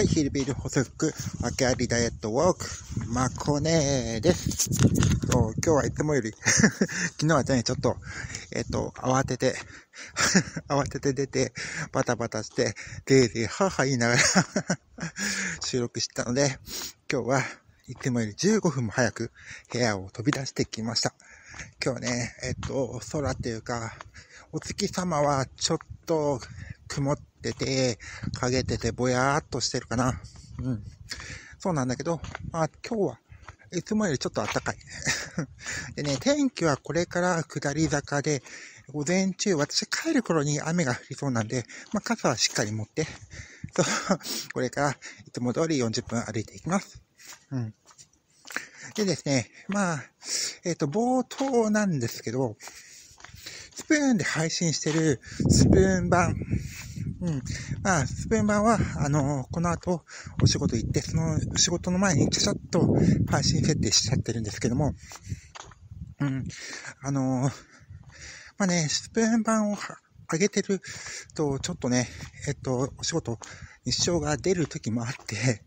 はい、ヒルビル補足、ワケありダイエットウォーク、マコネーです。今日はいつもより、昨日はね、ちょっと、慌てて出て、バタバタして、でーでー、は言いながら収録したので、今日はいつもより15分も早く部屋を飛び出してきました。今日ね、空っていうか、お月様はちょっと曇ってて、陰っててぼやーっとしてるかな。うん。そうなんだけど、まあ今日はいつもよりちょっと暖かい。でね、天気はこれから下り坂で、午前中、私帰る頃に雨が降りそうなんで、まあ傘はしっかり持って、そう、これからいつも通り40分歩いていきます。うん。でですね、まあ、冒頭なんですけど、スプーンで配信してるスプーン版。うん。まあ、スプーン版は、この後、お仕事行って、その仕事の前にちゃちゃっと配信設定しちゃってるんですけども、うん。まあね、スプーン版を上げてると、ちょっとね、お仕事に支障が出る時もあって、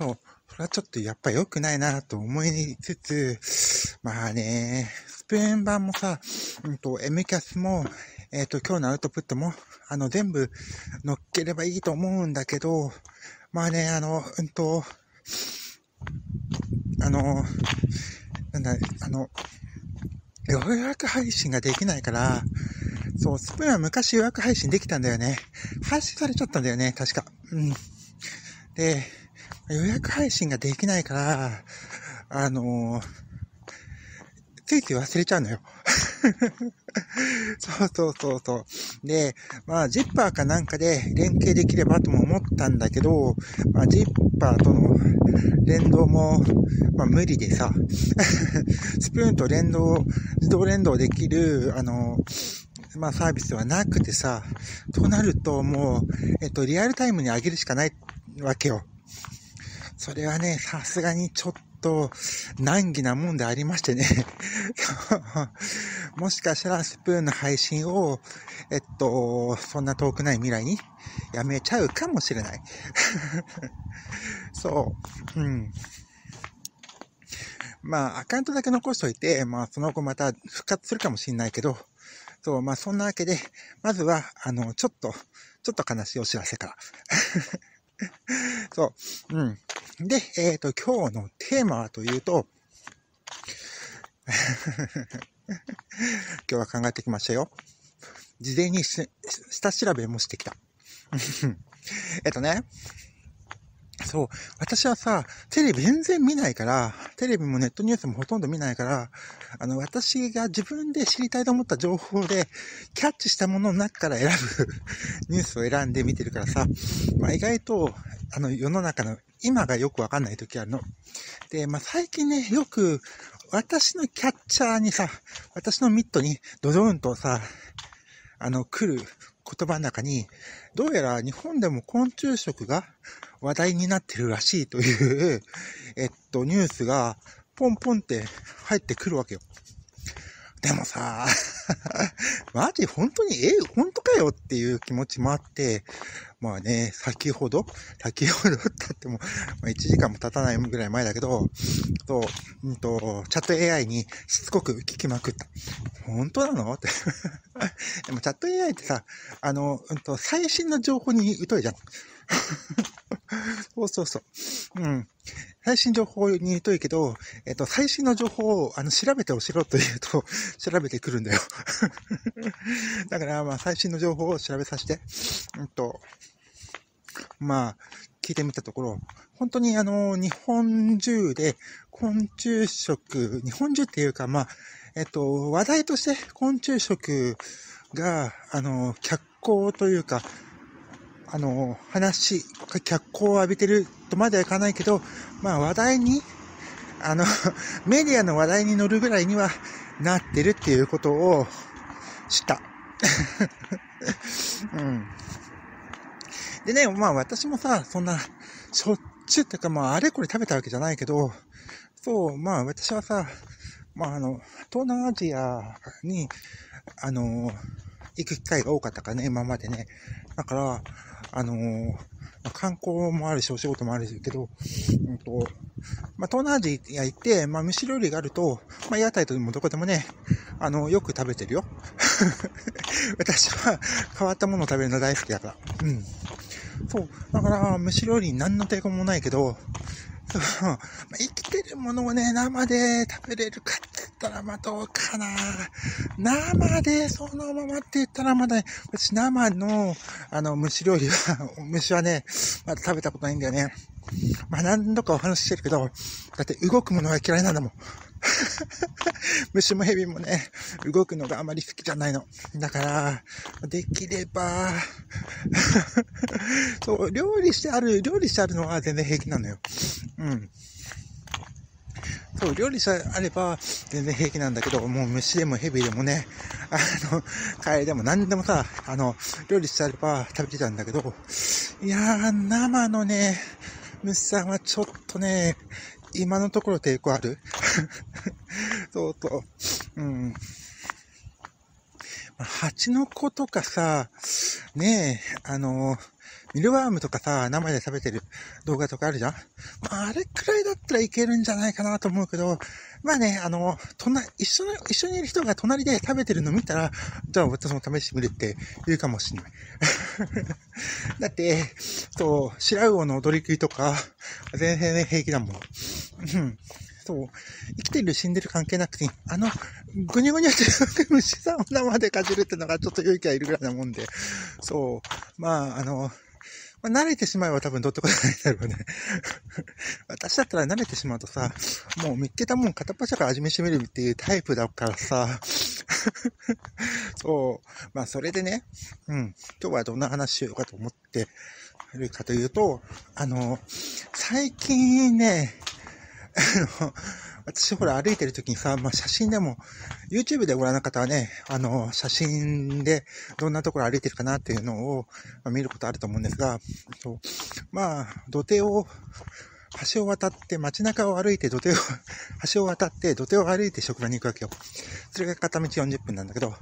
そう。これはちょっとやっぱ良くないなと思いつつ、まあね、スプーン版もさ、M キャスも、今日のアウトプットも、全部乗っければいいと思うんだけど、まあね、予約配信ができないから、そう、スプーンは昔予約配信できたんだよね。廃止されちゃったんだよね、確か。うん。で、予約配信ができないから、ついつい忘れちゃうのよ。そう。で、まあ、ジッパーかなんかで連携できればとも思ったんだけど、まあ、ジッパーとの連動も、まあ、無理でさ、スプーンと自動連動できる、まあ、サービスはなくてさ、となるともう、リアルタイムに上げるしかないわけよ。それはね、さすがにちょっと難儀なもんでありましてね。もしかしたらスプーンの配信を、そんな遠くない未来にやめちゃうかもしれない。そう。うん。まあ、アカウントだけ残しといて、まあ、その後また復活するかもしれないけど、そう、まあ、そんなわけで、まずは、ちょっと悲しいお知らせから。そう。うん。で、今日のテーマはというと、今日は考えてきましたよ。事前に下調べもしてきた。ね。そう。私はさ、テレビ全然見ないから、テレビもネットニュースもほとんど見ないから、私が自分で知りたいと思った情報で、キャッチしたものの中から選ぶニュースを選んで見てるからさ、まあ、意外と、世の中の今がよくわかんない時あるの。で、まあ、最近ね、よく、私のキャッチャーにさ、私のミットにドドーンとさ、来る言葉の中に、どうやら日本でも昆虫食が、話題になってるらしいという、ニュースがポンポンって入ってくるわけよ。でもさ、マジ本当に、本当かよっていう気持ちもあって、まあね、先ほどって言っても、まあ、1時間も経たないぐらい前だけど、チャット AI にしつこく聞きまくった。本当なのって。でもチャット AI ってさ、最新の情報に疎いじゃん。そう。うん。最新情報に疎いけど、最新の情報を調べておしろと言うと、調べてくるんだよ。だから、まあ、最新の情報を調べさせて、まあ、聞いてみたところ、本当に日本中で昆虫食、日本中っていうか、まあ、話題として昆虫食が、脚光というか、脚光を浴びてるとまではいかないけど、まあ話題に、メディアの話題に乗るぐらいにはなってるっていうことを知った。うん。でね、まあ私もさ、そんな、しょっちゅうっていうか、まああれこれ食べたわけじゃないけど、そう、まあ私はさ、まあ東南アジアに、行く機会が多かったからね、今までね。だから、観光もあるし、お仕事もあるけど、東南アジア行って、蒸し料理があると、屋台ともどこでもね、よく食べてるよ。私は変わったものを食べるの大好きだから。うん。そう。だから、蒸し料理に何の抵抗もないけど、生きてるものをね、生で食べれるかって言ったら、どうかな。生でそのままって言ったら、まだ、ね、私生の、蒸し料理は、虫はね、まだ食べたことないんだよね。何度かお話ししてるけど、だって動くものが嫌いなんだもん。虫もヘビもね、動くのがあまり好きじゃないの。だから、できれば、そう、料理してあるのは全然平気なのよ。うん。そう、料理してあれば全然平気なんだけど、もう虫でもヘビでもね、カエルでも何でもさ、料理してあれば食べてたんだけど、いやー、生のね、虫さんはちょっとね、今のところ抵抗ある。そう。うん。蜂の子とかさ、ねえ、ミルワームとかさ、生で食べてる動画とかあるじゃん？あれくらいだったらいけるんじゃないかなと思うけど、一緒にいる人が隣で食べてるの見たら、じゃあ私も試してみるって言うかもしれない。だって、そう、シラウオの踊り食いとか、全然平気だもん。うん。そう。生きてる死んでる関係なくて、ぐにゅぐにゅって虫さんを生でかじるってのがちょっと勇気はいるぐらいなもんで、そう。慣れてしまえば多分どうってことないだろうね。私だったら慣れてしまうとさ、もう見っけたもん片っ端から味見してみるっていうタイプだからさ、そう。それでね、うん、今日はどんな話しようかと思ってるかというと、最近ね、私ほら歩いてる時にさ、写真でも、YouTube でご覧の方はね、写真でどんなところ歩いてるかなっていうのを見ることあると思うんですが、土手を歩いて職場に行くわけよ。それが片道40分なんだけど、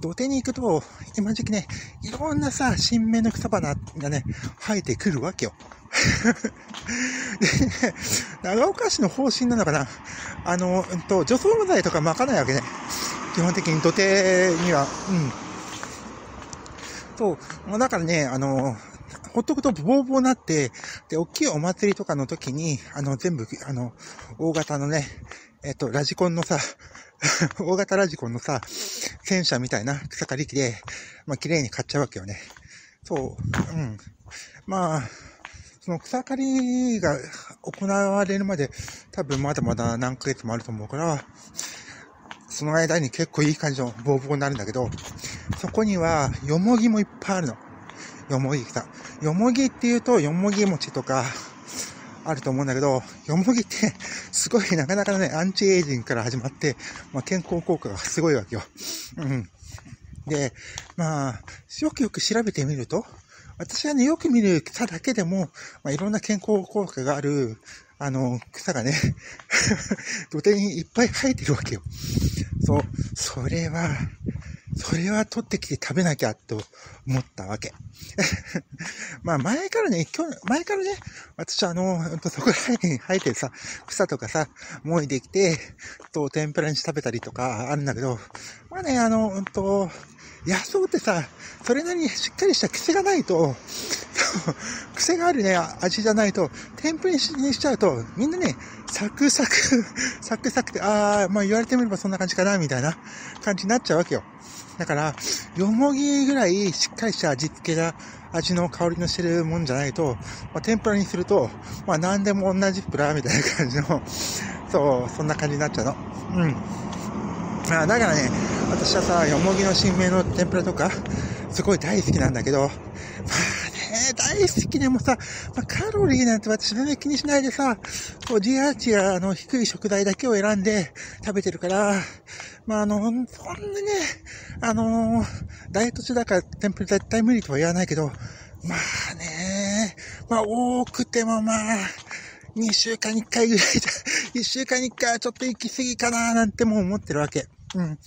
土手に行くと、今時期ね、いろんなさ、新芽の草花がね、生えてくるわけよ。でね、長岡市の方針なのかな、除草剤とかまかないわけね。基本的に土手には、そう、だからね、ほっとくとボーボーになって、で、大きいお祭りとかの時に、全部、大型のね、ラジコンのさ、大型ラジコンのさ、戦車みたいな草刈り機で、綺麗に刈っちゃうわけよね。そう、うん。その草刈りが行われるまで、多分まだまだ何ヶ月もあると思うから、その間に結構いい感じのボーボーになるんだけど、そこには、よもぎもいっぱいあるの。よもぎ草。よもぎっていうと、よもぎ餅とか、あると思うんだけど、よもぎって、すごいなかなかね、アンチエイジングから始まって、健康効果がすごいわけよ。うん。で、よく調べてみると、私はね、よく見る草だけでも、いろんな健康効果がある、草がね、土手にいっぱい生えてるわけよ。そう、それは取ってきて食べなきゃと思ったわけ。前からね、私はそこら辺に生えてるさ、草とかさ、もいできて、天ぷらにして食べたりとかあるんだけど、野草ってさ、それなりにしっかりした癖がないと、癖があるね、味じゃないと、天ぷらにしちゃうと、みんなね、サクサクって、言われてみればそんな感じかな、みたいな感じになっちゃうわけよ。だから、よもぎぐらいしっかりした味付けが、味の香りのしてるもんじゃないと、天ぷらにすると、何でも同じプラみたいな感じの、そう、そんな感じになっちゃうの。うん。だからね、私はさ、よもぎの新芽の天ぷらとか、すごい大好きなんだけど、大好きでもさ、カロリーなんて私全然気にしないでさ、GH が低い食材だけを選んで食べてるから、そんなね、ダイエット中だから天ぷら絶対無理とは言わないけど、多くても2週間に1回ぐらいだ。1週間に1回はちょっと行き過ぎかなーなんてもう思ってるわけ。うん。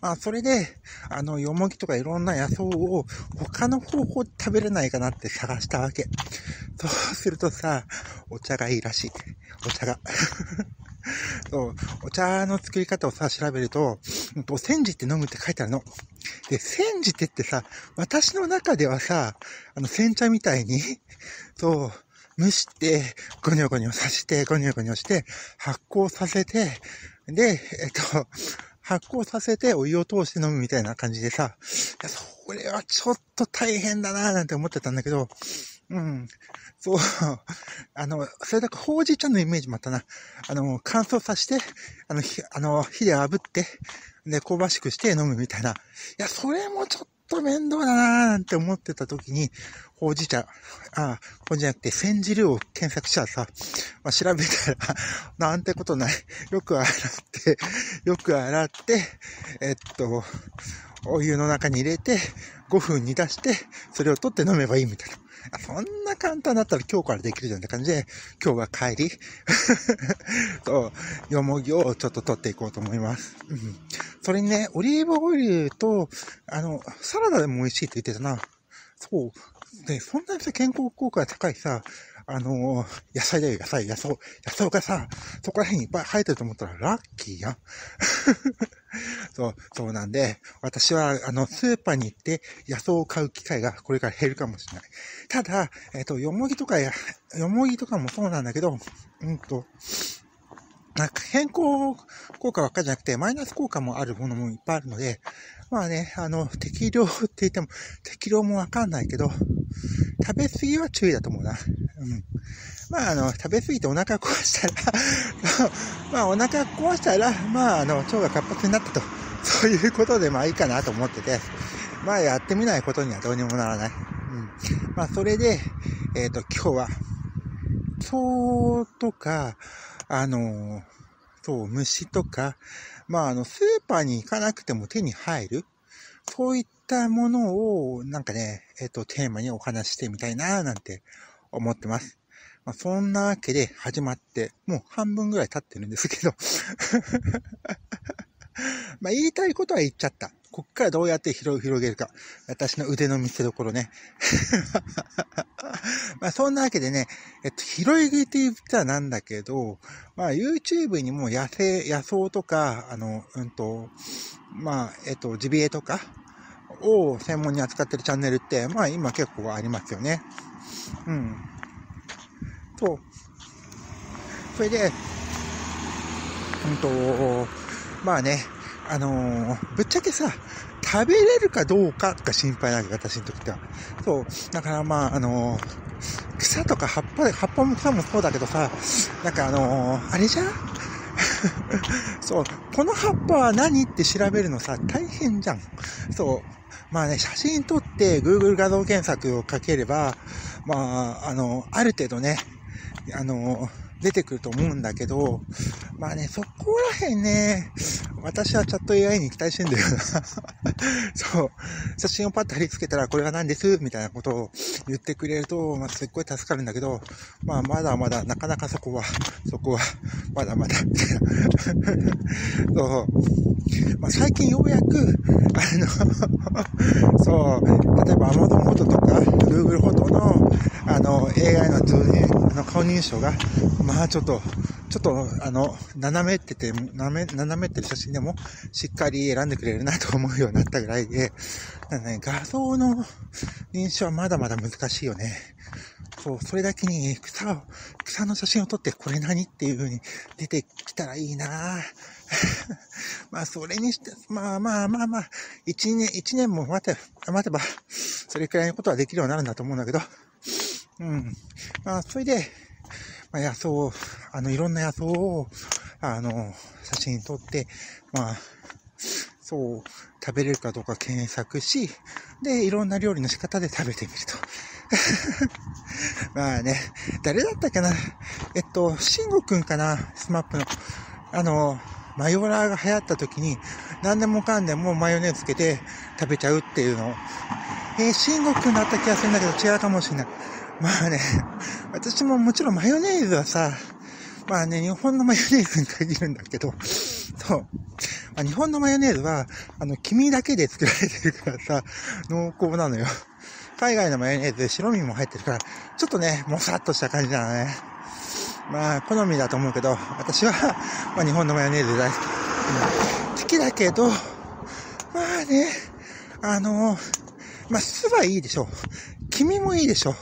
まあ、それで、ヨモギとかいろんな野草を他の方法で食べれないかなって探したわけ。そうするとさ、お茶がいいらしい。お茶が。そう、お茶の作り方をさ、調べると、煎じて飲むって書いてあるの。で、煎じてってさ、私の中ではさ、煎茶みたいに、そう、蒸して、ゴニョゴニョさせて、ゴニョゴニョして、発酵させて、で、発酵させてお湯を通して飲むみたいな感じでさ、それはちょっと大変だなぁなんて思ってたんだけど、うん。そう。それだけほうじ茶のイメージもあったな。乾燥させて、火で炙って、で、香ばしくして飲むみたいな。いや、それもちょっと面倒だなぁなんて思ってた時に、ほうじ茶、ほうじじゃなくて、煎じるを検索したらさ、まあ、調べたら、なんてことない。よく洗って、お湯の中に入れて、5分煮出して、それを取って飲めばいいみたいな。そんな簡単だったら今日からできるじゃんって感じで、今日は帰り、ヨモギをちょっと取っていこうと思います。うん、それにね、オリーブオイルと、サラダでも美味しいって言ってたな。そう。で、そんなにさ、健康効果が高いさ、野菜だよ、野菜がさ、そこら辺にいっぱい生えてると思ったらラッキーやん。そうなんで、私は、スーパーに行って野草を買う機会がこれから減るかもしれない。ただ、ヨモギとかもそうなんだけど、なんか健康効果ばっかりじゃなくて、マイナス効果もあるものもいっぱいあるので、まあね、適量って言っても、適量もわかんないけど、食べ過ぎは注意だと思うな。うん。まあ、食べ過ぎてお腹壊したら、まあ、お腹壊したら、まあ、腸が活発になったと、そういうことで、まあいいかなと思ってて、まあ、やってみないことにはどうにもならない。うん。まあ、それで、今日は、そうとか、そう、虫とか、まあ、スーパーに行かなくても手に入る。そういったものを、なんかね、テーマにお話してみたいな、なんて思ってます。まあ、そんなわけで始まって、もう半分ぐらい経ってるんですけど。まあ、言いたいことは言っちゃった。こっからどうやって広げるか。私の腕の見せ所ね。まあそんなわけでね、広い食いって言ったらなんだけど、まあ YouTube にも野草とか、まあ、ジビエとかを専門に扱ってるチャンネルって、まあ今結構ありますよね。うん。そう。それで、まあね、ぶっちゃけさ、食べれるかどうかが心配なわけ、私にとっては。そう。だからまあ、草とか葉っぱも草もそうだけどさ、なんかあれじゃんそう。この葉っぱは何って調べるのさ、大変じゃん。そう。まあね、写真撮って Google 画像検索をかければ、まあ、ある程度ね、出てくると思うんだけど、まあね、そこら辺ね、私はチャット AI に期待してんだよな。そう。写真をパッと貼り付けたら、これは何ですみたいなことを言ってくれると、まあ、すっごい助かるんだけど、まあ、まだまだ、なかなかそこは、まだまだ、みたいな。そう。まあ、最近ようやく、そう、例えば Amazon フォトとか、Google フォトの、AI の顔認証が、まあちょっと斜めってる写真でもしっかり選んでくれるなと思うようになったぐらいで、だからね、画像の認証はまだまだ難しいよね。そう、それだけに草の写真を撮ってこれ何っていう風に出てきたらいいなぁ。まあそれにして、まあ、1年も待てば、それくらいのことはできるようになるんだと思うんだけど、うん。まあ、それで、まあ、野草を、いろんな野草を、写真撮って、まあ、そう、食べれるかどうか検索し、で、いろんな料理の仕方で食べてみると。まあね、誰だったかな？慎吾くんかな？スマップの。マヨラーが流行った時に、何でもかんでもマヨネーズつけて食べちゃうっていうのを、慎吾くんだった気がするんだけど違うかもしれない。まあね、私ももちろんマヨネーズはさ、まあね、日本のマヨネーズに限るんだけど、そう。日本のマヨネーズは、黄身だけで作られてるからさ、濃厚なのよ。海外のマヨネーズで白身も入ってるから、ちょっとね、もさっとした感じなのね。まあ、好みだと思うけど、私は、まあ、日本のマヨネーズ大好き。好きだけど、まあね、まあ、酢はいいでしょ。黄身もいいでしょ。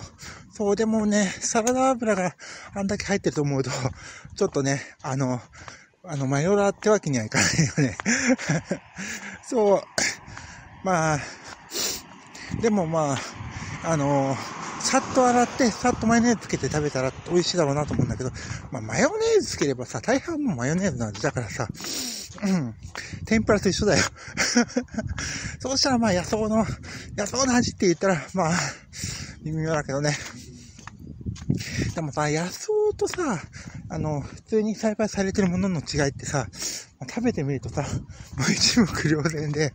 そう、でもね、サラダ油があんだけ入ってると思うと、ちょっとね、マヨラーってわけにはいかないよね。そう、まあ、でもまあ、さっと洗って、さっとマヨネーズつけて食べたら美味しいだろうなと思うんだけど、まあ、マヨネーズつければさ、大半もマヨネーズの味だからさ、うん、天ぷらと一緒だよ。そうしたらまあ、野草の味って言ったら、まあ、微妙だけどね。でもさ、野草とさ、普通に栽培されてるものの違いってさ、食べてみるとさ、もう一目瞭然で、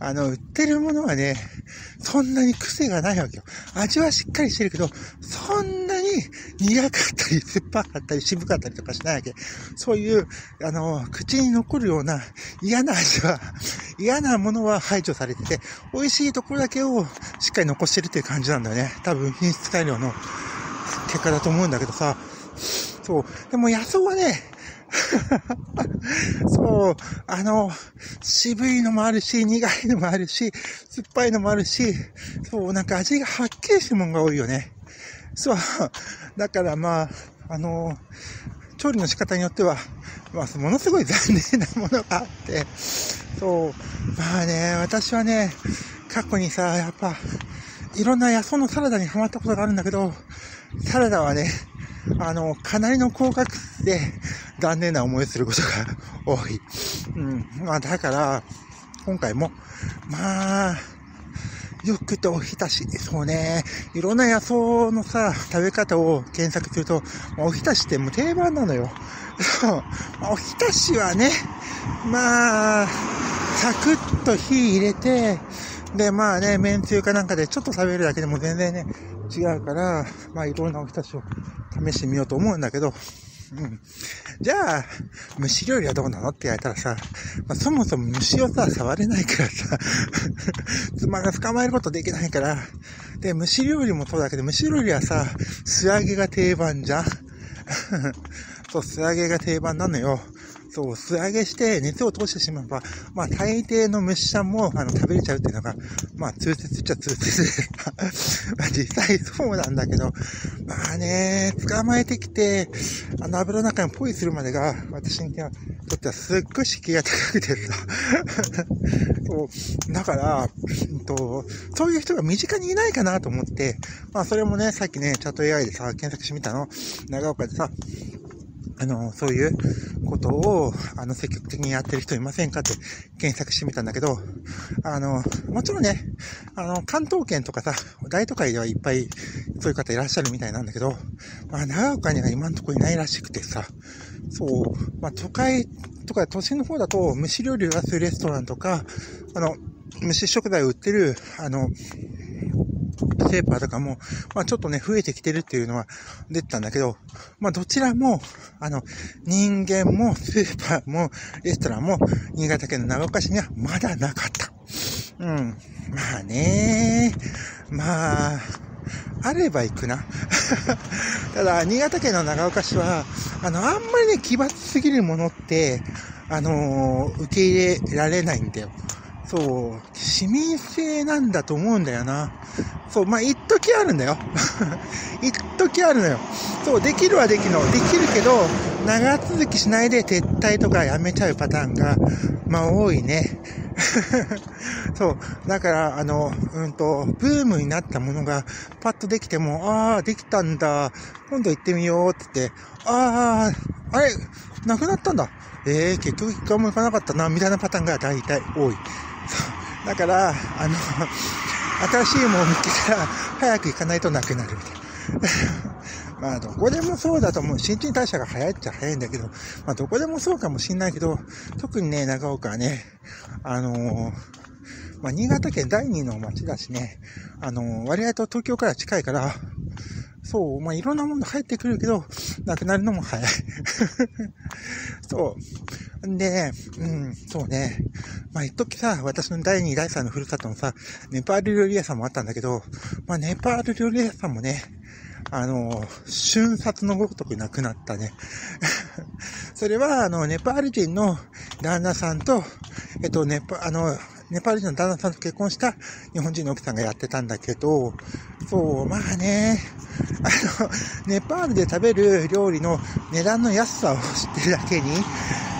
売ってるものはね、そんなに癖がないわけよ。味はしっかりしてるけど、そんなに苦かったり、酸っぱかったり、渋かったりとかしないわけ。そういう、口に残るような嫌な味は、嫌なものは排除されてて、美味しいところだけをしっかり残してるっていう感じなんだよね。多分、品質改良の結果だと思うんだけどさ、そう。でも野草はね、そう、渋いのもあるし、苦いのもあるし、酸っぱいのもあるし、そう、なんか味がはっきりしてるものが多いよね。そう、だからまあ、調理の仕方によっては、まあ、ものすごい残念なものがあって、そう、まあね、私はね、過去にさ、やっぱ、いろんな野草のサラダにハマったことがあるんだけど、サラダはね、かなりの高額で残念な思いすることが多い。うん。まあだから、今回も、まあ、よくとおひたし、そうね、いろんな野草のさ、食べ方を検索すると、まあ、おひたしってもう定番なのよ。そう。まあ、おひたしはね、まあ、サクッと火入れて、で、まあね、麺つゆかなんかでちょっと食べるだけでも全然ね、違うから、まあいろんなおひたしを試してみようと思うんだけど、うん。じゃあ、虫料理はどうなのって言われたらさ、まあ、そもそも虫をさ、触れないからさ、妻が捕まえることできないから、で、虫料理もそうだけど、虫料理はさ、素揚げが定番じゃん。そう、素揚げが定番なのよ。そう、素揚げして熱を通してしまえば、まあ大抵の虫さんも食べれちゃうっていうのが、まあ通説っちゃ通説でまあ実際そうなんだけど、まあね、捕まえてきて、油の中にポイするまでが、私にとってはすっごい敷居が高くてさ。そう、だから、そういう人が身近にいないかなと思って、まあそれもね、さっきね、チャット AI でさ、検索してみたの、長岡でさ、そういうことを、積極的にやってる人いませんかって検索してみたんだけど、もちろんね、関東圏とかさ、大都会ではいっぱいそういう方いらっしゃるみたいなんだけど、まあ、長岡には今んとこいないらしくてさ、そう、まあ、都会とか都心の方だと、虫料理を出すレストランとか、虫食材を売ってる、ペーパーとかも、まあちょっとね、増えてきてるっていうのは出てたんだけど、まあどちらも、人間も、スーパーも、レストランも、新潟県の長岡市にはまだなかった。うん。まあね、まあ、あれば行くな。ただ、新潟県の長岡市は、あんまりね、奇抜すぎるものって、受け入れられないんだよ。そう、市民性なんだと思うんだよな。そう、まあ、一時あるんだよ。一時あるのよ。そう、できるはできるの。できるけど、長続きしないで撤退とかやめちゃうパターンが、まあ、多いね。そう、だから、ブームになったものが、パッとできても、ああ、できたんだ。今度行ってみようって言って、ああ、あれ、なくなったんだ。結局一回も行かなかったな、みたいなパターンが大体多い。だから、新しいものを見つけたら、早く行かないとなくなるみたいな。まあ、どこでもそうだと思う。新陳代謝が早いっちゃ早いんだけど、まあ、どこでもそうかもしんないけど、特にね、長岡はね、まあ、新潟県第2の町だしね、割合と東京から近いから、そう、まあ、いろんなもの入ってくるけど、なくなるのも早い。そんでね、そうね。まあ、一時さ、私の第2、第3のふるさとのさ、ネパール料理屋さんもあったんだけど、まあ、ネパール料理屋さんもね、瞬殺のごとくなくなったね。それは、ネパール人の旦那さんと、ネパール人の旦那さんと結婚した日本人の奥さんがやってたんだけど、そう、まあね、ネパールで食べる料理の値段の安さを知ってるだけに、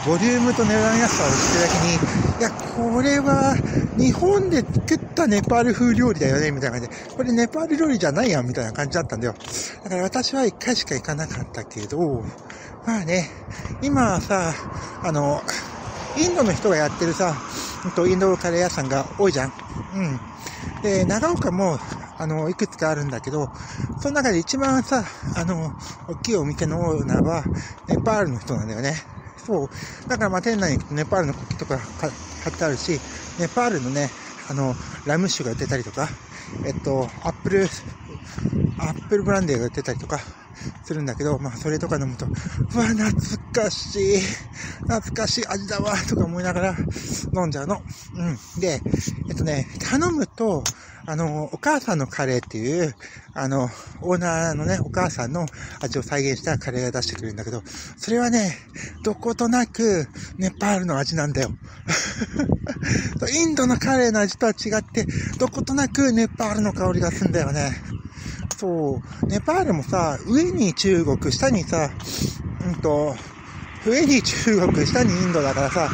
ボリュームと値段の安さを知ってるだけに、いや、これは日本で作ったネパール風料理だよね、みたいな感じで、これネパール料理じゃないやん、みたいな感じだったんだよ。だから私は1回しか行かなかったけど、まあね、今さ、インドの人がやってるさ、インドカレー屋さんが多いじゃん。うん。で、長岡も、いくつかあるんだけど、その中で一番さ、大きいお店のオーナーは、ネパールの人なんだよね。そう。だからまあ、店内に行くとネパールの国旗とか買ってあるし、ネパールのね、ラム酒が売ってたりとか、アップルブランデーが売ってたりとか、するんだけど、まあそれとか飲むと、うわ、懐かしい味だわとか思いながら飲んじゃうの。うん。で、頼むと、お母さんのカレーっていう、オーナーのね、お母さんの味を再現したカレーが出してくれるんだけど、それはね、どことなく、ネパールの味なんだよ。インドのカレーの味とは違って、どことなくネパールの香りがするんだよね。そう、ネパールもさ、上に中国、下にさ、上に中国、下にインドだからさ、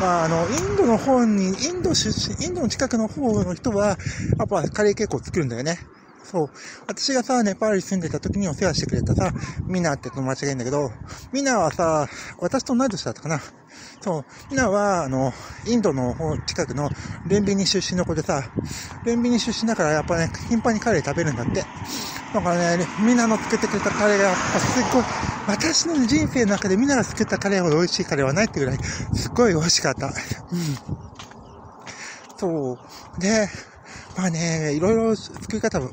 まあ、インドの近くの方の人は、やっぱカレー結構作るんだよね。そう。私がさ、ネパールに住んでた時にお世話してくれたさ、ミナって友達がいるんだけど、ミナはさ、私と同い年だったかな。そう。ミナは、インドの方近くのルンビニ出身の子でさ、ルンビニ出身だからやっぱね、頻繁にカレー食べるんだって。だからね、ミナの作ってくれたカレーがやっぱすっごい、私の人生の中でミナが作ったカレーほど美味しいカレーはないってぐらい、すっごい美味しかった。うん。そう。で、まあね、いろいろ作り方を、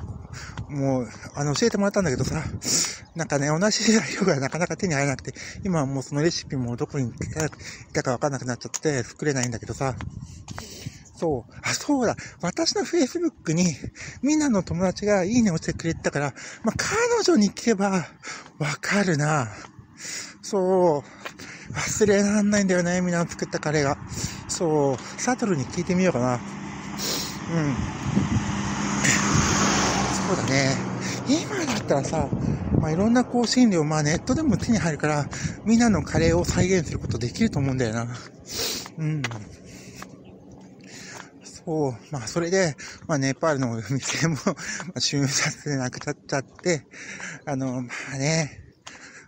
もう、教えてもらったんだけどさ、なんかね、同じ材料がなかなか手に入らなくて、今はもうそのレシピもどこにいたかわかんなくなっちゃって、作れないんだけどさ、そう、あ、そうだ、私の Facebook に、みんなの友達がいいねをしてくれてたから、まあ、彼女に聞けば、わかるな。そう、忘れらんないんだよね、みんなの作ったカレーが。そう、サトルに聞いてみようかな。うん。そうだね。今だったらさ、まあ、いろんな香辛料、まあネットでも手に入るから、みんなのカレーを再現することできると思うんだよな。うん。そう。まあそれで、まあネパールのお店も瞬殺でなくなっちゃって、まあね。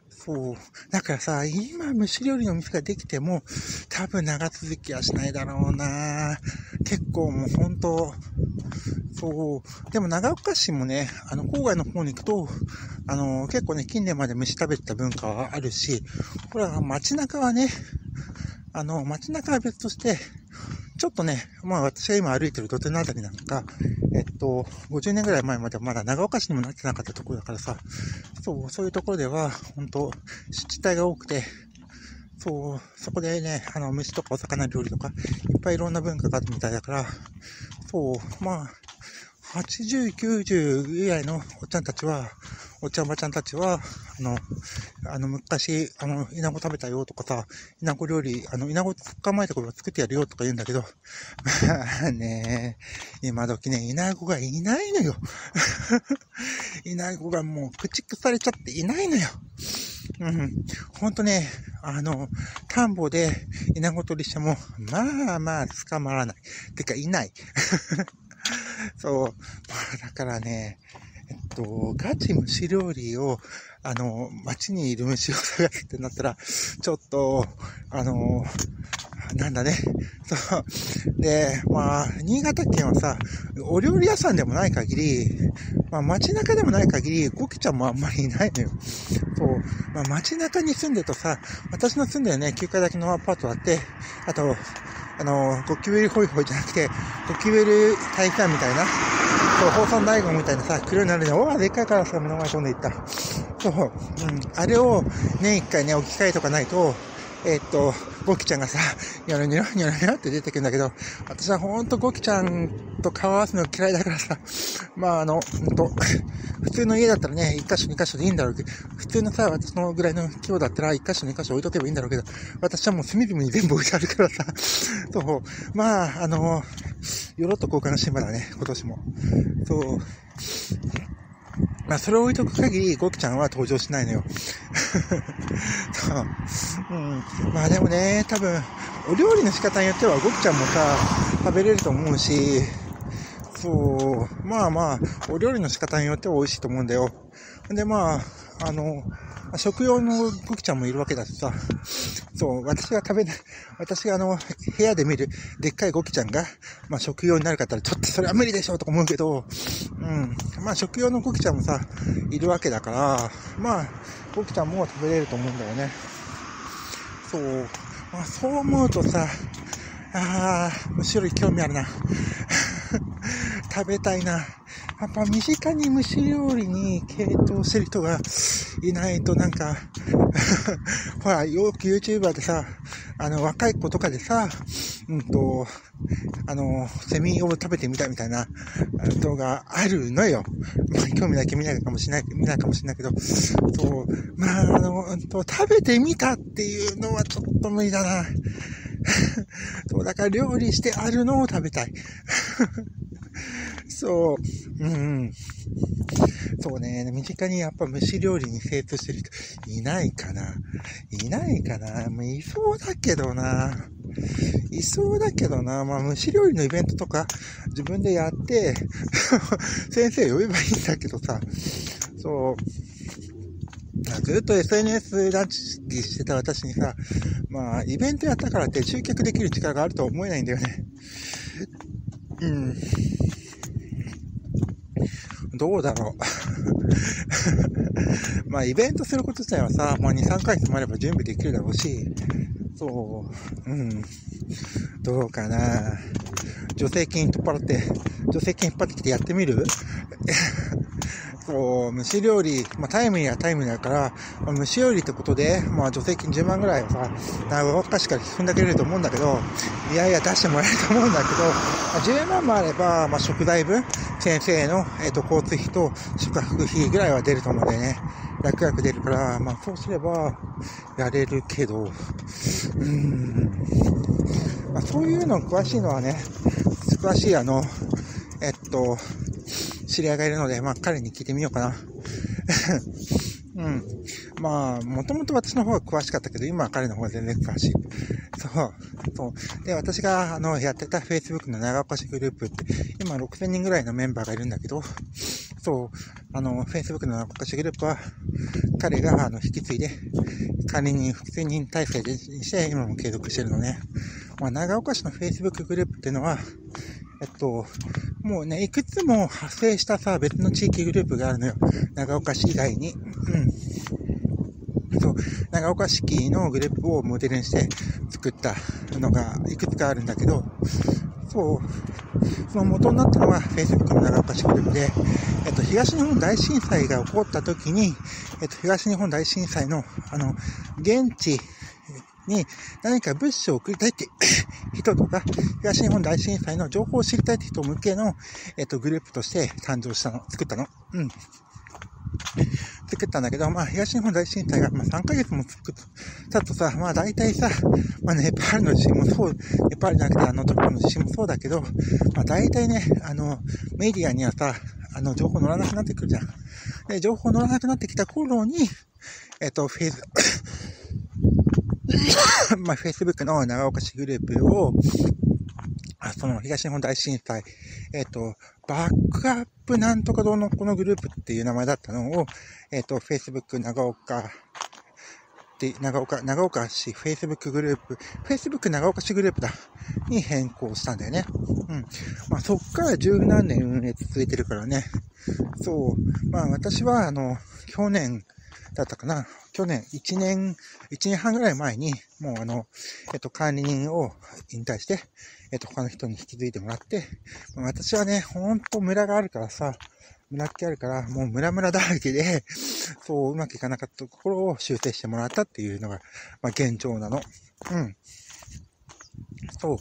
そう。だからさ、今蒸し料理のお店ができても、多分長続きはしないだろうな。結構もう本当、そう。でも長岡市もね、郊外の方に行くと、結構ね、近年まで飯食べてた文化はあるし、ほら、街中はね、街中は別として、ちょっとね、まあ私が今歩いてる土手のあたりなんか、50年ぐらい前まではまだ長岡市にもなってなかったところだからさ、そう、そういうところでは、本当湿地帯が多くて、そう、そこでね、虫とかお魚料理とか、いっぱいいろんな文化があるみたいだから、そう、まあ、80、90ぐらいのおっちゃんおばちゃんたちは、昔、イナゴ食べたよとかさ、イナゴ料理、イナゴ捕まえた頃は作ってやるよとか言うんだけど、まあね、今時ね、イナゴがいないのよ。イナゴがもう駆逐されちゃっていないのよ。うん。ほんとね、田んぼでイナゴ取りしても、まあまあ捕まらない。てか、いない。そう。まあ、だからね、ガチ虫料理を、街にいる虫を探すってなったら、ちょっと、なんだね。そう。で、まあ、新潟県はさ、お料理屋さんでもない限り、まあ、街中でもない限り、ゴキちゃんもあんまりいないのよ。そう。まあ、街中に住んでるとさ、私の住んでるね、9階だけのアパートあって、あと、ゴキブリホイホイじゃなくて、ゴキブリ大さんみたいな、そう、放散大根みたいなさ、黒いのあるじゃん。おわ、でっかいカラスが目の前に飛んでいった。そう、あれを年一回ね、置き換えとかないと、ゴキちゃんがさ、ニョロニョロニョロニョロって出てくるんだけど、私はほんとゴキちゃんと顔合わせの嫌いだからさ、まあ普通の家だったらね、1箇所2箇所でいいんだろうけど、普通のさ、私のぐらいの規模だったら1箇所2箇所置いとけばいいんだろうけど、私はもう隅々に全部置いてあるからさ、そう、まあ、よろっと交換してまだね、今年も。そう。まあ、それを置いとく限り、ゴキちゃんは登場しないのよ。そう。うん。まあでもね、多分、お料理の仕方によってはゴキちゃんもさ、食べれると思うし、そう、まあまあ、お料理の仕方によっては美味しいと思うんだよ。でまあ、食用のゴキちゃんもいるわけだしさ、そう、私が部屋で見るでっかいゴキちゃんが、まあ食用になる方はちょっとそれは無理でしょうとか思うけど、うん、まあ食用のゴキちゃんもさ、いるわけだから、まあ、ゴキちゃんも食べれると思うんだよね。そう、まあそう思うとさ、ああ、虫より興味あるな。食べたいな。やっぱ身近に虫料理に傾倒してる人がいないとなんか、ほら、よく YouTuber でさ、若い子とかでさ、セミを食べてみたみたいな動画あるのよ。まあ、興味だけ見ないかもしれないけど、そう、まあ、食べてみたっていうのはちょっと無理だな。そう、だから料理してあるのを食べたい。そう、うん。そうね、身近にやっぱ虫料理に精通してる人いないかな。もういそうだけどな。まあ虫料理のイベントとか自分でやって、先生呼べばいいんだけどさ。そう。ずっと SNS ランチしてた私にさ、まあ、イベントやったからって集客できる力があるとは思えないんだよね。うん。どうだろう。まあ、イベントすること自体はさ、まあ、2、3ヶ月もあれば準備できるだろうし、そう、うん。どうかな。助成金引っ張ってきてやってみる？そう、虫料理、まあ、タイムリーだから、まあ、虫料理ってことで、まあ、助成金10万ぐらいはさ、長岡市から引きんだけれると思うんだけど、いやいや出してもらえると思うんだけど、まあ、10万もあれば、まあ、食材分、先生の、交通費と宿泊費ぐらいは出ると思うんだよね。楽々出るから、まあ、そうすれば、やれるけど、まあ、そういうの詳しいのはね、詳しい知り合いがいるので、まあ、彼に聞いてみようかな。うん。まあ、もともと私の方が詳しかったけど、今は彼の方が全然詳しい。そう。そう。で、私が、やってた Facebook の長岡市グループって、今6000人ぐらいのメンバーがいるんだけど、そう。Facebook の長岡市グループは、彼が、引き継いで、管理人、複数人体制にして、今も継続してるのね。まあ、長岡市の Facebook グループっていうのは、もうね、いくつも派生したさ、別の地域グループがあるのよ。長岡市以外に。うん。そう、長岡市のグループをモデルにして作ったのがいくつかあるんだけど、そう、その元になったのは Facebook の長岡市グループで、東日本大震災が起こった時に、東日本大震災の、現地、に何か物資を送りたいって人とか、東日本大震災の情報を知りたいって人向けの、グループとして作ったの。うん。作ったんだけど、まあ、東日本大震災が、まあ、3ヶ月も経つとさ、まあ、大体さ、まあ、ネパールの地震もそう、ネパールじゃなくて、トルコの地震もそうだけど、まあ、大体ね、メディアにはさ、情報乗らなくなってくるじゃん。で、情報乗らなくなってきた頃に、まあ、Facebook の長岡市グループを、その東日本大震災、バックアップなんとかどうのこのグループっていう名前だったのを、Facebook 長岡、長岡市 Facebook グループ、Facebook 長岡市グループだ、に変更したんだよね。うん。まあ、そっから十何年運営続いてるからね。そう。まあ、私は、去年、だったかな。去年、1年半ぐらい前に、もう管理人を引退して、他の人に引き継いでもらって、私はね、ほんとムラがあるからさ、ムラっ気あるから、もうムラムラだらけで、そう、うまくいかなかったところを修正してもらったっていうのが、まあ、現状なの。うん。そう。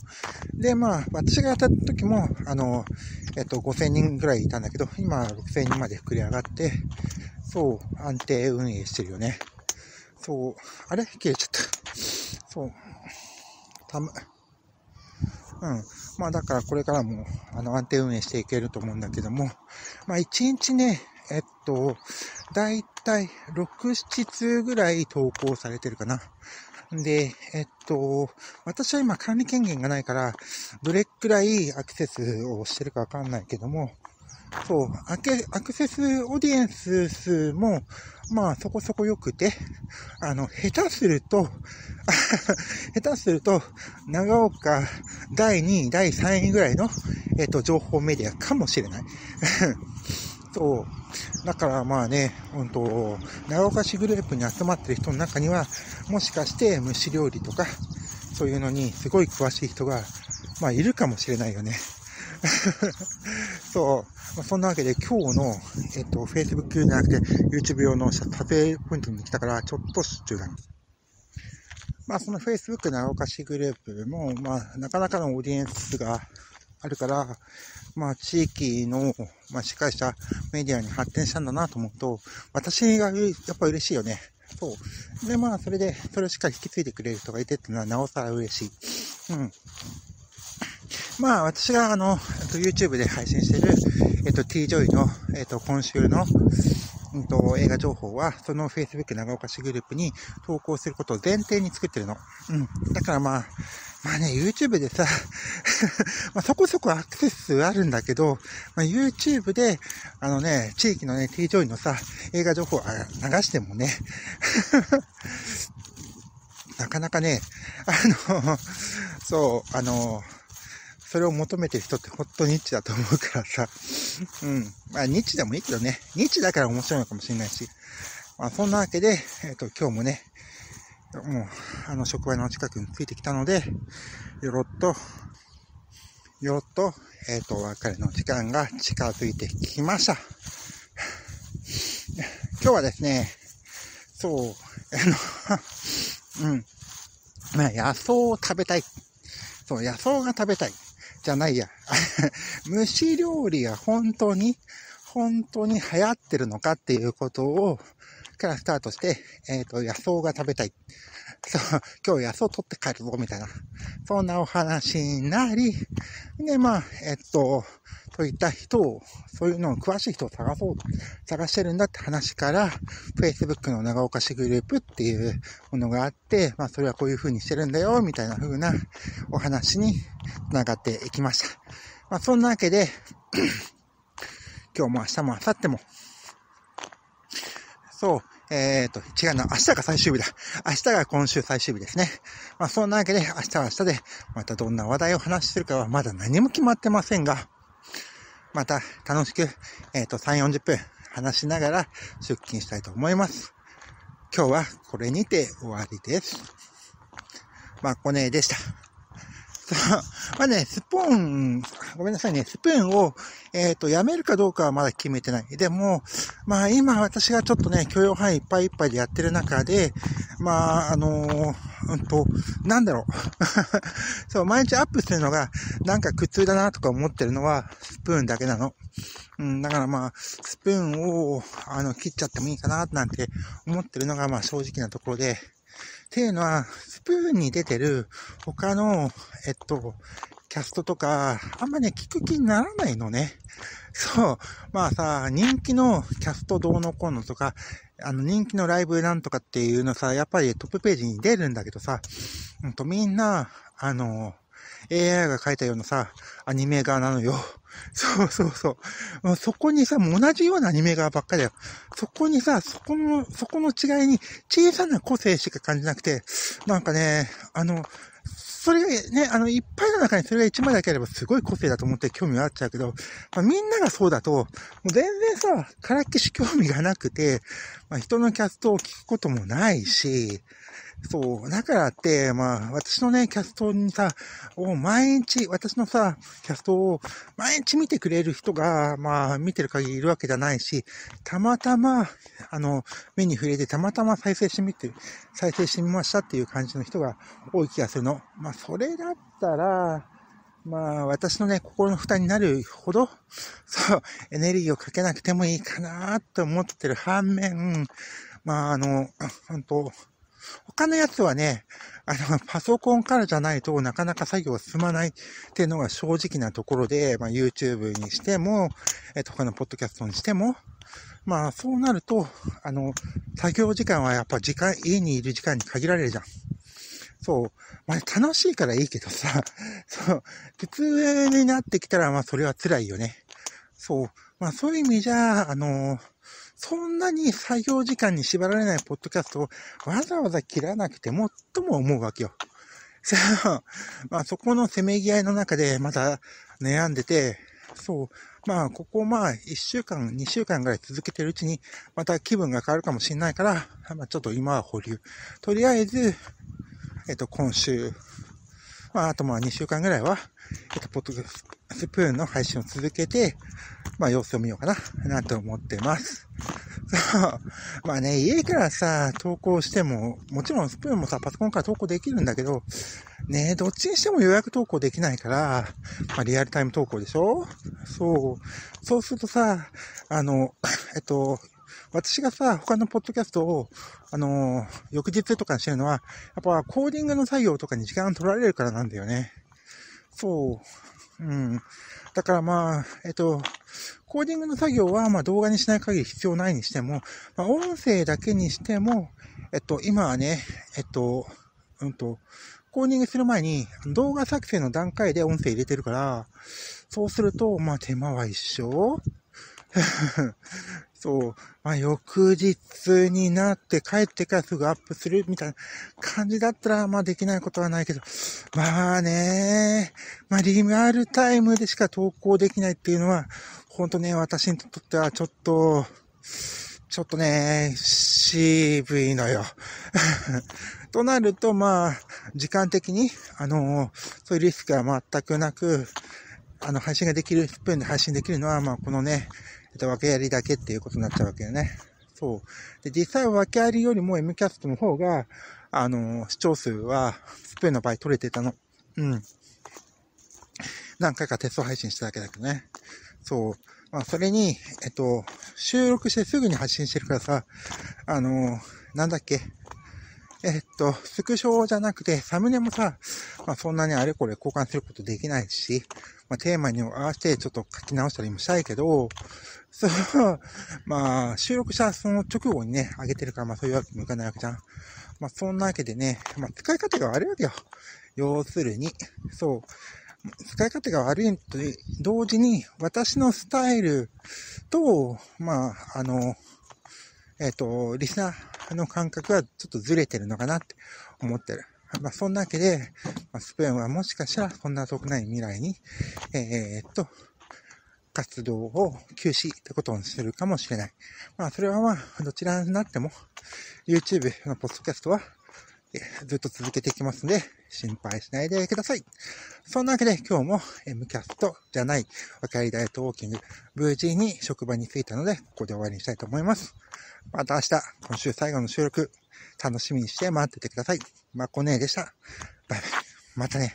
で、まあ、私が当たった時も、5000人ぐらいいたんだけど、今6000人まで膨れ上がって、そう、安定運営してるよね。そう、あれ切れちゃった。そう。うん。まあだからこれからも安定運営していけると思うんだけども、まあ1日ね、だいたい6、7通ぐらい投稿されてるかな。で、私は今管理権限がないから、どれくらいアクセスをしてるかわかんないけども、そう、アクセスオーディエンス数も、まあそこそこ良くて、下手すると、長岡第2位、第3位ぐらいの、情報メディアかもしれない。そう。だからまあね、長岡市グループに集まってる人の中には、もしかして蒸し料理とか、そういうのにすごい詳しい人が、まあいるかもしれないよね。そう。そんなわけで今日の、Facebook じゃなくて YouTube 用の撮影ポイントに来たから、ちょっと中断。まあその Facebook 長岡市グループも、まあなかなかのオーディエンスがあるから、まあ地域の、まあしっかりしたメディアに発展したんだなと思うと、私がやっぱ嬉しいよね。そう。でまあそれで、それをしっかり引き継いでくれる人がいてっていうのはなおさら嬉しい。うん。まあ私がYouTube で配信してる、T-Joy の、今週の、映画情報は、その Facebook 長岡市グループに投稿することを前提に作ってるの。うん。だからまあね、YouTube でさ、まあそこそこアクセス数あるんだけど、まあ、YouTube で、地域のね、T-Joy のさ、映画情報を流してもね、なかなかね、そう、それを求めてる人ってほんとニッチだと思うからさ。うん。まあニッチでもいいけどね。ニッチだから面白いのかもしれないし。まあそんなわけで、今日もね、もう、職場の近くに着いてきたので、よろっと、お別れの時間が近づいてきました。今日はですね、そう、まあ野草を食べたい。そう、野草が食べたい。じゃないや。蒸し料理が本当に流行ってるのかっていうことを、からスタートして、野草が食べたい。そう、今日野草取って帰るぞ、みたいな。そんなお話になり、で、まあ、といった人を、そういうのを詳しい人を探してるんだって話から、Facebook の長岡市グループっていうものがあって、まあ、それはこういう風にしてるんだよ、みたいな風なお話に繋がっていきました。まあ、そんなわけで、今日も明日も明後日も、そう、違うな、明日が最終日だ。明日が今週最終日ですね。まあ、そんなわけで、明日は明日で、またどんな話題を話するかはまだ何も決まってませんが、また楽しく、3、40分話しながら出勤したいと思います。今日はこれにて終わりです。まこねでした。そう。まあね、スプーンを、やめるかどうかはまだ決めてない。でも、まあ今私がちょっとね、許容範囲いっぱいいっぱいでやってる中で、まあ、なんだろう。そう、毎日アップするのが、なんか苦痛だなとか思ってるのは、スプーンだけなの。うん、だからまあ、スプーンを、切っちゃってもいいかな、なんて思ってるのが、まあ正直なところで、っていうのは、スプーンに出てる他の、キャストとか、あんまね、聞く気にならないのね。そう。まあさ、人気のキャストどうのこうのとか、人気のライブなんとかっていうのさ、やっぱりトップページに出るんだけどさ、みんな、AI が書いたようなさ、アニメ画なのよ。そう。そこにさ、もう同じようなアニメ画ばっかりだよ。そこにさ、そこの違いに小さな個性しか感じなくて、なんかね、それがね、いっぱいの中にそれが一枚だけあればすごい個性だと思って興味があっちゃうけど、まあ、みんながそうだと、もう全然さ、からっきし興味がなくて、まあ、人のキャストを聞くこともないし、そう、だからって、まあ、私のね、キャストにさ、を毎日、私のさ、キャストを毎日見てくれる人が、まあ、見てる限りいるわけじゃないし、たまたま、目に触れて、たまたま再生してみましたっていう感じの人が多い気がするの。まあ、それだったら、まあ、私のね、心の負担になるほど、そう、エネルギーをかけなくてもいいかなって思ってる反面、まあ、他のやつはね、パソコンからじゃないとなかなか作業が進まないっていうのが正直なところで、まあ、YouTube にしても、他のポッドキャストにしても、まあ、そうなると、作業時間はやっぱ家にいる時間に限られるじゃん。そう。まあ、楽しいからいいけどさ、そう。普通になってきたら、まあ、それは辛いよね。そう。まあ、そういう意味じゃ、そんなに作業時間に縛られないポッドキャストをわざわざ切らなくてもとも思うわけよ。そう。まあそこのせめぎ合いの中でまだ悩んでて、そう。まあここまあ1週間、2週間ぐらい続けてるうちにまた気分が変わるかもしれないから、まあちょっと今は保留。とりあえず、今週、まああとまあ2週間ぐらいは、ポッドキャストスプーンの配信を続けて、まあ様子を見ようかな、なんて思ってます。そう。まあね、家からさ、投稿しても、もちろんスプーンもさ、パソコンから投稿できるんだけど、ね、どっちにしても予約投稿できないから、まあリアルタイム投稿でしょ？そう。そうするとさ、私がさ、他のポッドキャストを、翌日とかにしてるのは、やっぱコーディングの作業とかに時間取られるからなんだよね。そう。うん。だからまあ、コーディングの作業はまあ動画にしない限り必要ないにしても、まあ音声だけにしても、今はね、コーディングする前に動画作成の段階で音声入れてるから、そうすると、まあ手間は一緒そう。まあ、翌日になって帰ってからすぐアップするみたいな感じだったら、まあできないことはないけど、まあね、まあリアルタイムでしか投稿できないっていうのは、ほんとね、私にとってはちょっとね、渋いのよ。となると、まあ、時間的に、そういうリスクは全くなく、配信ができる、スプーンで配信できるのは、まあ、このね、訳ありだけっていうことになっちゃうわけよね。そう。で、実際は訳ありよりも M キャストの方が、視聴数は、スプーンの場合取れてたの。うん。何回かテスト配信しただけだけどね。そう。まあ、それに、収録してすぐに発信してるからさ、なんだっけ。スクショじゃなくて、サムネもさ、まあそんなにあれこれ交換することできないし、まあテーマに合わせてちょっと書き直したりもしたいけど、そう、まあ収録したその直後にね、上げてるからまあそういうわけにもいかないわけじゃん。まあそんなわけでね、まあ使い方が悪いわけよ。要するに、そう。使い方が悪いと同時に、私のスタイルと、まあリスナーの感覚はちょっとずれてるのかなって思ってる。まあ、そんなわけで、まあ、スプーンはもしかしたらそんな遠くない未来に、活動を休止ってことにするかもしれない。まあ、それはまあ、どちらになっても、YouTube のポッドキャストは、ずっと続けていきますので、心配しないでください。そんなわけで今日も M キャストじゃない、訳ありダイエットウォーキング、無事に職場に着いたので、ここで終わりにしたいと思います。また明日、今週最後の収録、楽しみにして待っててください。まこねえでした。バイバイ。またね。